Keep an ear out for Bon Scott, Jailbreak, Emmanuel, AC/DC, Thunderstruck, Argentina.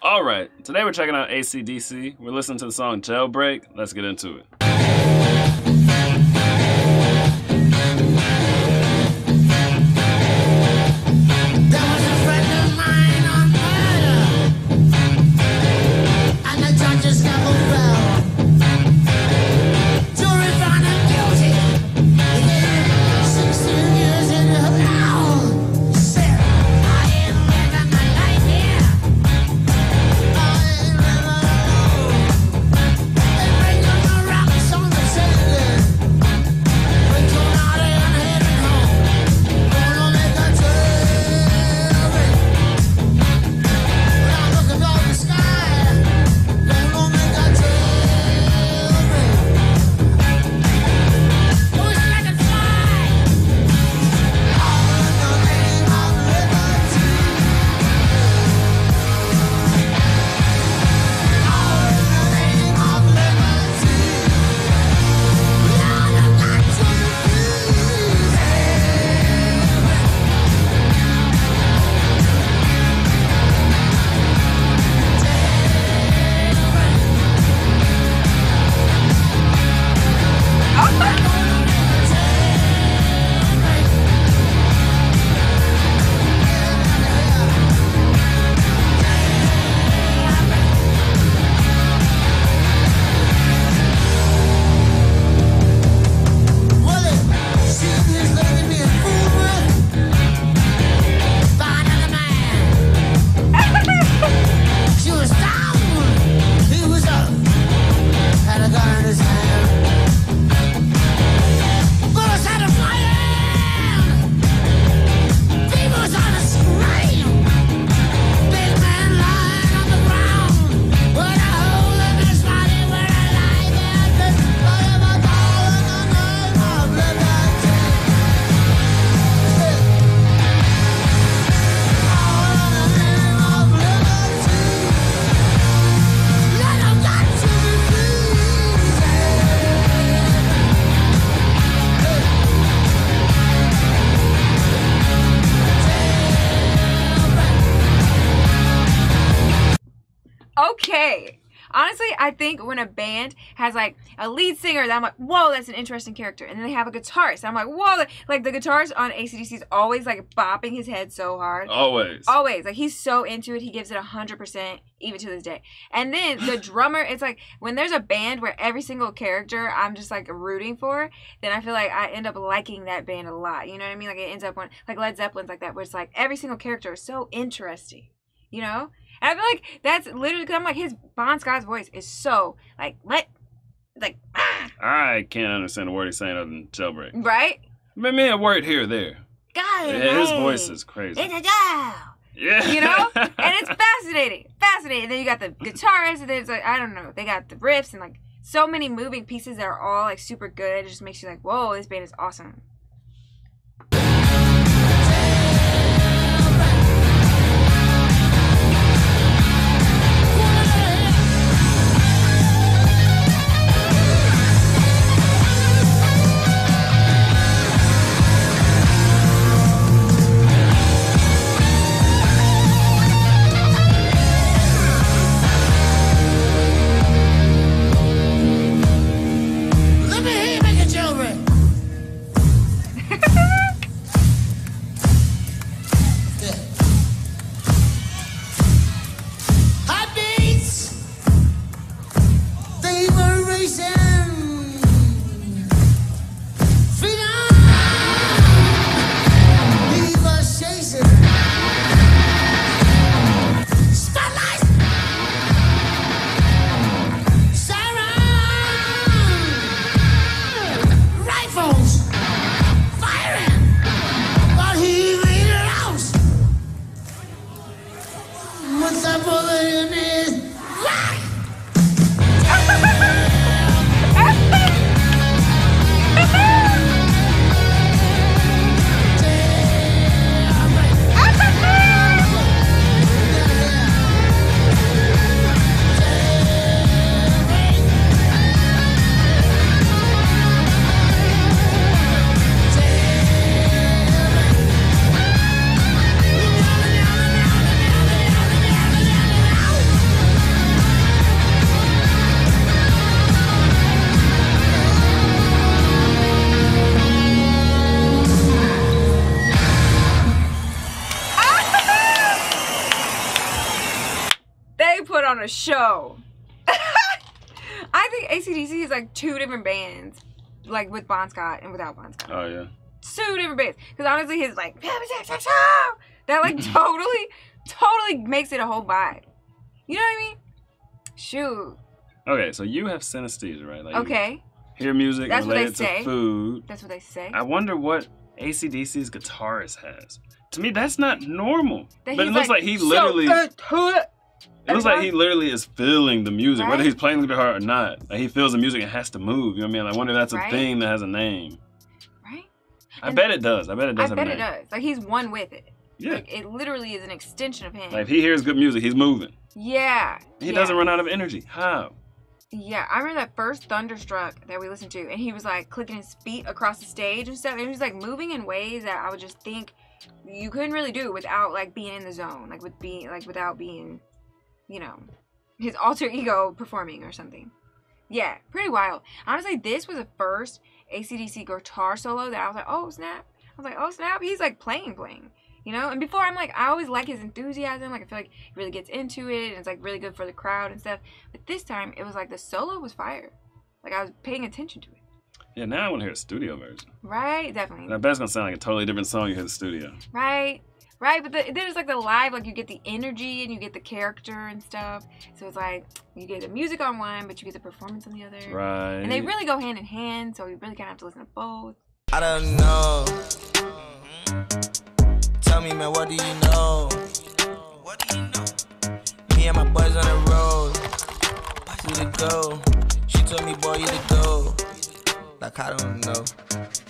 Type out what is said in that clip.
All right, today we're checking out AC/DC. We're listening to the song Jailbreak. Let's get into it. Okay. Honestly, I think when a band has like a lead singer that I'm like, whoa, that's an interesting character. And then they have a guitarist. I'm like, whoa. Like the guitarist on AC/DC is always like bopping his head so hard. Always. Always. Like he's so into it. He gives it 100% even to this day. And then the drummer, it's like when there's a band where every single character I'm just like rooting for, then I feel like I end up liking that band a lot. You know what I mean? Like it ends up on like Led Zeppelin's like that where it's like every single character is so interesting. You know? And I feel like that's literally, because I'm like, his Bon Scott's voice is so, like, what? Like, ah. I can't understand a word he's saying other than jailbreak. Right? Maybe a word here or there. God, yeah, his voice is crazy. It's a jail. Yeah. You know? And it's fascinating. Fascinating. And then you got the guitarist, and then it's like, I don't know. They got the riffs, and like, so many moving pieces that are all, like, super good. It just makes you like, whoa, this band is awesome. on a show. I think AC/DC is like two different bands, like with Bon Scott and without Bon Scott. Oh yeah. Two different bands. Cause honestly, his like that like totally makes it a whole vibe. You know what I mean? Shoot. Okay, so you have synesthesia, right? Like okay. Hear music related to food. That's what they say. I wonder what AC/DC's guitarist has. To me, that's not normal. But it looks like he literally. It looks like he literally is feeling the music, right? Whether he's playing the guitar or not. Like he feels the music and has to move. You know what I mean? I wonder if that's a thing that has a name. Right? I bet it does. I bet it does have a name. I bet it does. Like he's one with it. Yeah. Like, it literally is an extension of him. Like if he hears good music, he's moving. Yeah. He doesn't run out of energy. How? Yeah, I remember that first Thunderstruck that we listened to, and he was like clicking his feet across the stage and stuff, and he was like moving in ways that I would just think you couldn't really do without like being in the zone, like with being like without being, you know, his alter ego performing or something. Yeah, pretty wild. Honestly, this was the first AC/DC guitar solo that I was like, oh snap! I was like, oh snap! He's like playing. You know, and before I'm like, I always like his enthusiasm. Like I feel like he really gets into it, and it's like really good for the crowd and stuff. But this time, it was like the solo was fire. Like I was paying attention to it. Yeah, now I want to hear a studio version. Right, definitely. And I bet it's gonna sound like a totally different song you hear in the studio. Right, right. But then it's like the live, like you get the energy and you get the character and stuff. So it's like you get the music on one, but you get the performance on the other. Right. And they really go hand in hand, so you really kind of have to listen to both. I don't know. Tell me, man, what do you know? What do you know? Me and my boys on the road. You to go. She told me, boy, you to go. Like, I don't know.